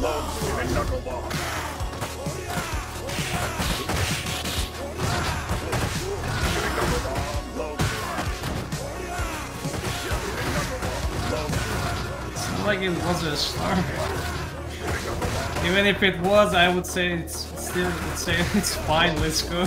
Loves with a knuckle bar. It's not like it was a star. Even if it was, I would say it's fine. Let's go.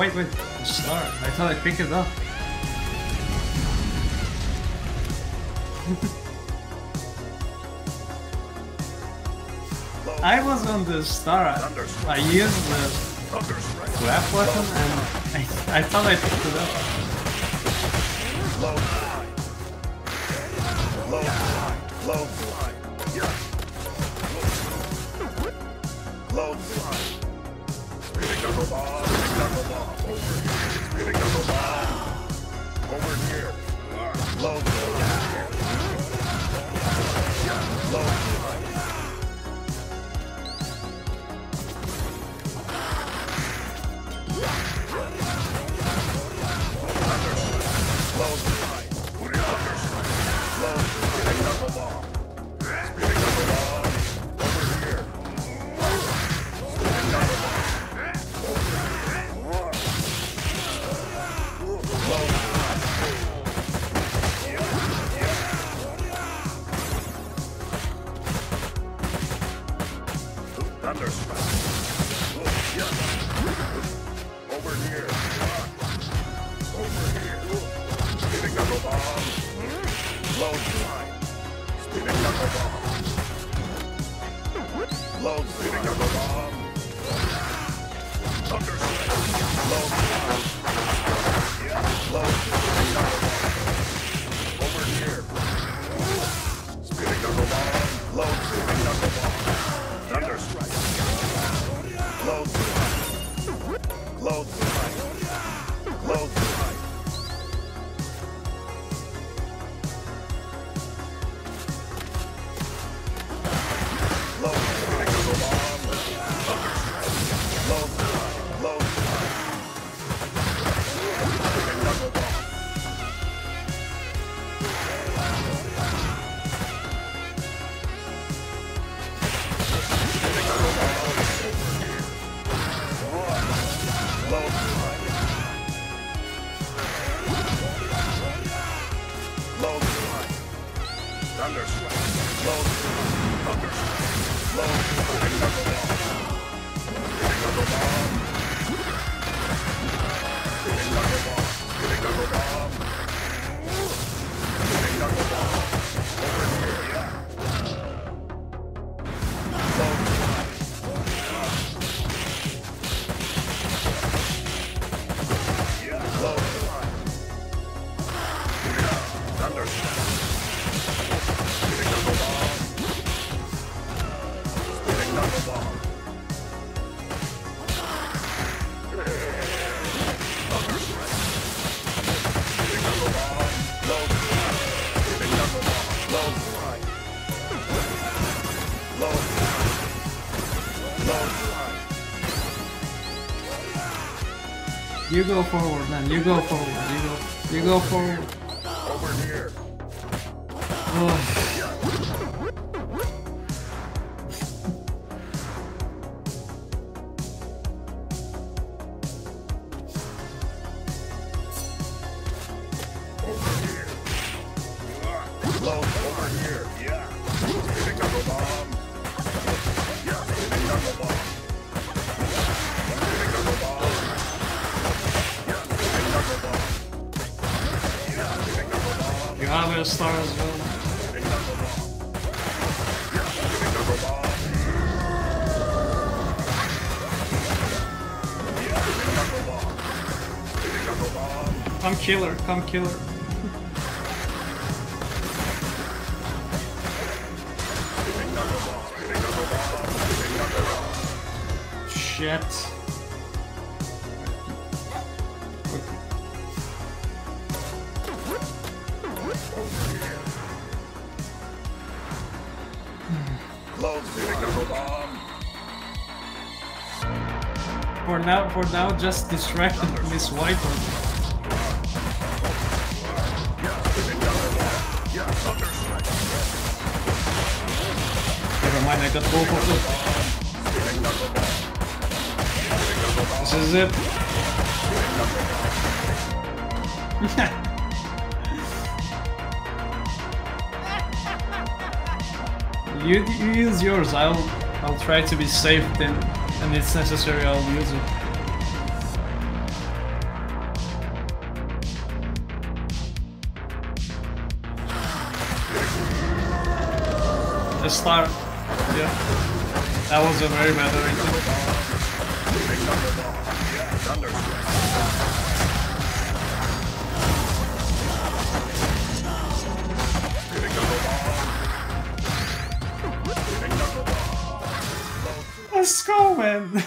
Wait, the star. I thought I'd pick it up. I was on the star. I used the grab button and I thought I picked it up. You go forward, man. You go forward. You go forward. Over here. Over here. Yeah. a star as well. Come kill her, come kill her. Shit. For now, just distract Miss Wiper. I got both of them. This is it. You use yours. I'll try to be safe then, and if necessary, I'll use it. A star. Yeah, that was a very bad thing. Let's go, man!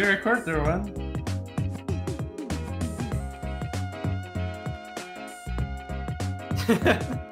Record there, man.